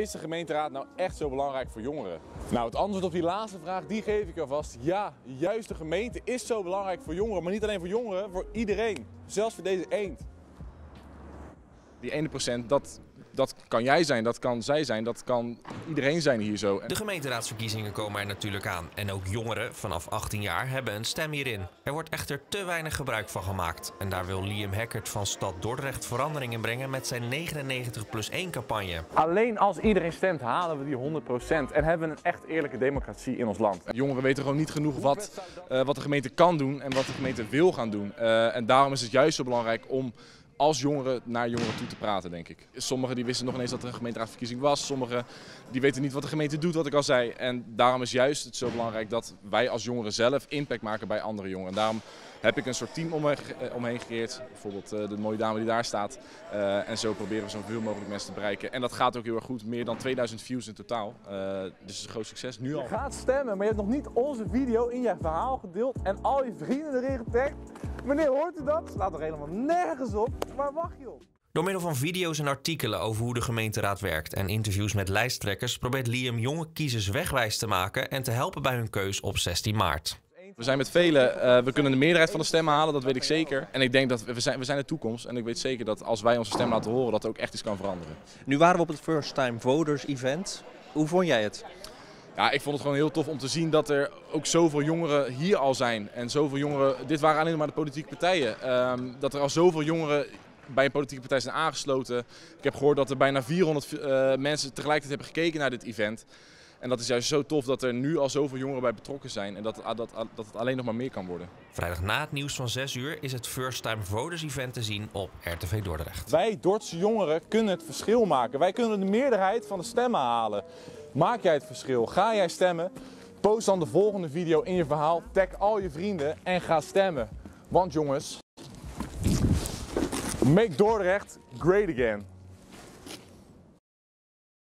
Is de gemeenteraad nou echt zo belangrijk voor jongeren? Nou, het antwoord op die laatste vraag, die geef ik alvast. Ja, juist de gemeente is zo belangrijk voor jongeren. Maar niet alleen voor jongeren, voor iedereen. Zelfs voor deze eend. Die ene procent, dat kan jij zijn, dat kan zij zijn, dat kan iedereen zijn hier zo. De gemeenteraadsverkiezingen komen er natuurlijk aan. En ook jongeren vanaf 18 jaar hebben een stem hierin. Er wordt echter te weinig gebruik van gemaakt. En daar wil Liam Hekkert van Stad Dordrecht verandering in brengen met zijn 99+1 campagne. Alleen als iedereen stemt halen we die 100% en hebben we een echt eerlijke democratie in ons land. Jongeren weten gewoon niet genoeg wat de gemeente kan doen en wat de gemeente wil gaan doen. En daarom is het juist zo belangrijk om als jongeren naar jongeren toe te praten, denk ik. Sommigen die wisten nog ineens dat er een gemeenteraadsverkiezing was. Sommigen die weten niet wat de gemeente doet, wat ik al zei. En daarom is juist het zo belangrijk dat wij als jongeren zelf impact maken bij andere jongeren. En daarom heb ik een soort team omheen gecreëerd. Bijvoorbeeld de mooie dame die daar staat. En zo proberen we zoveel mogelijk mensen te bereiken. En dat gaat ook heel erg goed. Meer dan 2000 views in totaal. Dus een groot succes nu al. Je gaat stemmen, maar je hebt nog niet onze video in je verhaal gedeeld. En al je vrienden erin getagd. Meneer, hoort u dat? Slaat er helemaal nergens op. Waar wacht je op? Door middel van video's en artikelen over hoe de gemeenteraad werkt en interviews met lijsttrekkers probeert Liam jonge kiezers wegwijs te maken en te helpen bij hun keus op 16 maart. We zijn met velen, we kunnen de meerderheid van de stemmen halen, dat weet ik zeker. En ik denk dat we zijn de toekomst en ik weet zeker dat als wij onze stem laten horen dat er ook echt iets kan veranderen. Nu waren we op het First Time Voters event. Hoe vond jij het? Ja, ik vond het gewoon heel tof om te zien dat er ook zoveel jongeren hier al zijn. En zoveel jongeren, dit waren alleen maar de politieke partijen, dat er al zoveel jongeren bij een politieke partij zijn aangesloten. Ik heb gehoord dat er bijna 400 mensen tegelijkertijd hebben gekeken naar dit event. En dat is juist zo tof dat er nu al zoveel jongeren bij betrokken zijn en dat het alleen nog maar meer kan worden. Vrijdag na het nieuws van 6 uur is het First Time Voters event te zien op RTV Dordrecht. Wij Dordtse jongeren kunnen het verschil maken. Wij kunnen de meerderheid van de stemmen halen. Maak jij het verschil? Ga jij stemmen? Post dan de volgende video in je verhaal, tag al je vrienden en ga stemmen. Want jongens, make Dordrecht great again.